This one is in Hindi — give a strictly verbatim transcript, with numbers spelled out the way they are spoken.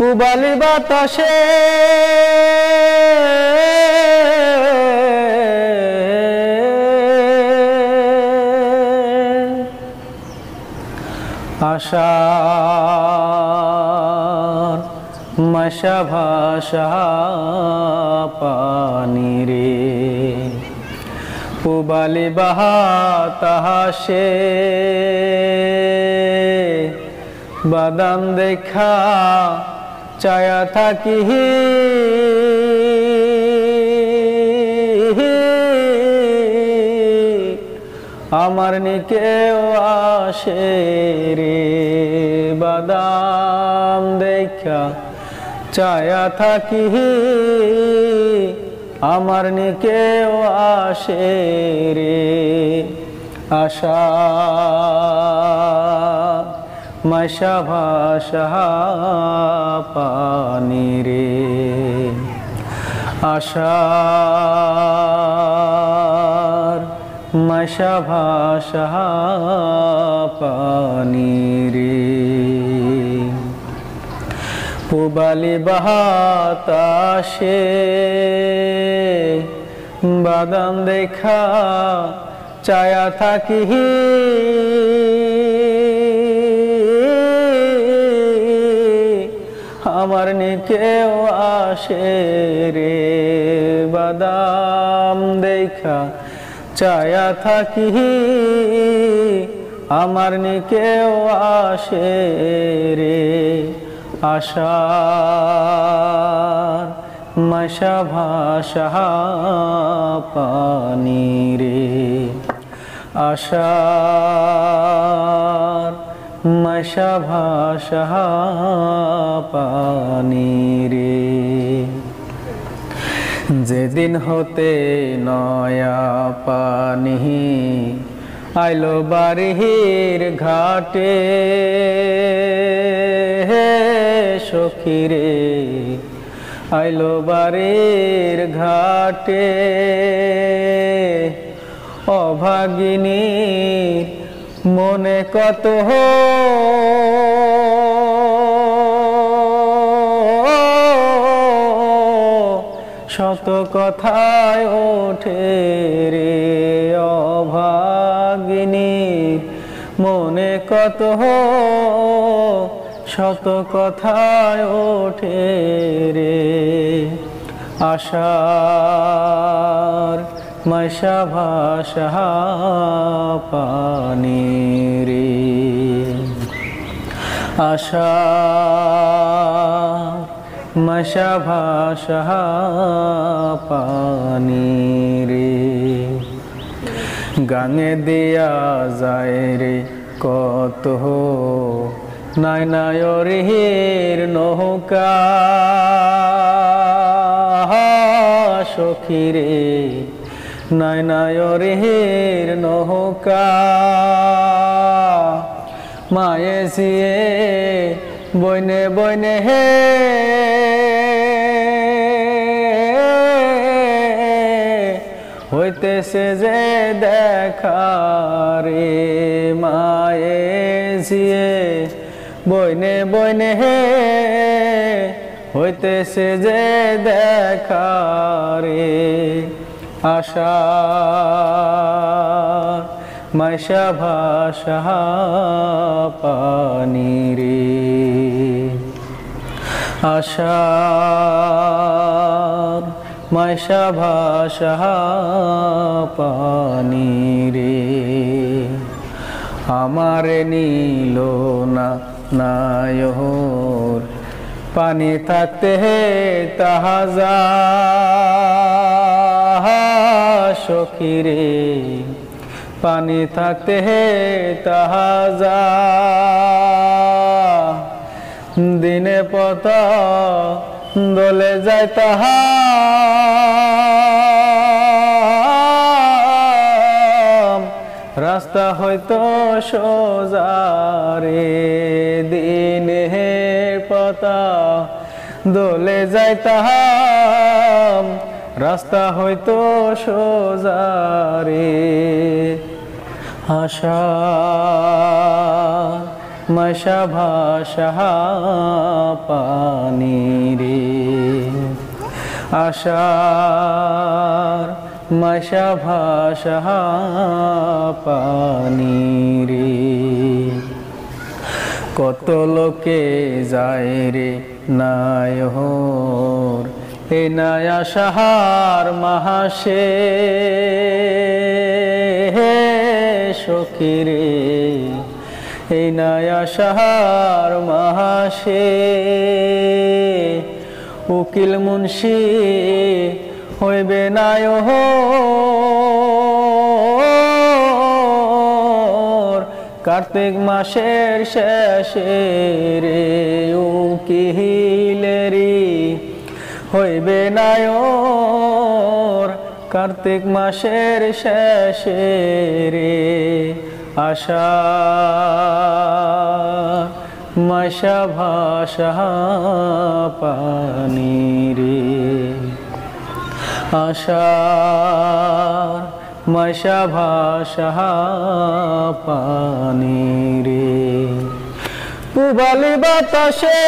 পুবালির বাতাসে আশার মশা ভাষা পানি রে পুবালি বাতাসে বাদাম দেখা চায়া থাকি আমার নিকেও আসে রে বাদাম দেখা চায়া থাকি আমার নিকেও আসে রে আশা मशा भाषा पानी रे आशार मशा भाषा पानी रे पुबाली बतासे बादाम देखा चाया थाकी আমার নিকেও আসে রে বাদাম দেখা চায়া থাকি আমার নিকেও আসে রে আশার মশা ভাষা পানি রে আশার मशा भाषा पानी रे जे दिन होते नया पानी आइलो बारिहीर घाटे सखी रे आइलो बारिहीर घाटे अभागिनी मने कत हो शत कथाय उठे रे अभागिनी मने कत हो शत कथाय उठे रे आशार मशा भाषा पानी रे आशा मशा भाषा पानी रे गाने दिया जाए रे कत हो नायनायर नौका सखी रे नयनायर नौका माये जिए बने बने हे होते से जे देखा रे माये जिए बने बने हे होते से जे देखा रे आशार मशा भाषा पानी रे आशार मशा भाषा पानी रे हमारे नीलो ना नायोर पानी थाकते है ताजा सखी रे पानी थाकते है ताजा दिने पता दोले जाए ताहा रास्ता होतो सोजा रे दिने पता दोले जाए ताहा रास्ता होतो सोजा रे आशा मषभाषहा पानीरे आशार मषभाषहा पानीरे कत लोके जाए रे नायहर ए नया शहार महाशे सखी रे ए नया शहार महाशे उकिल मुंशी होइबे नायहर कार्तिक मासेर शेषे रे उकिलेरी होइबे नायहर कार्तिक मासेर शेषे रे आषाढ़ मषभाषहा पानी रे आषाढ़ मषभाषहा पानी रे पुबाली बतासे।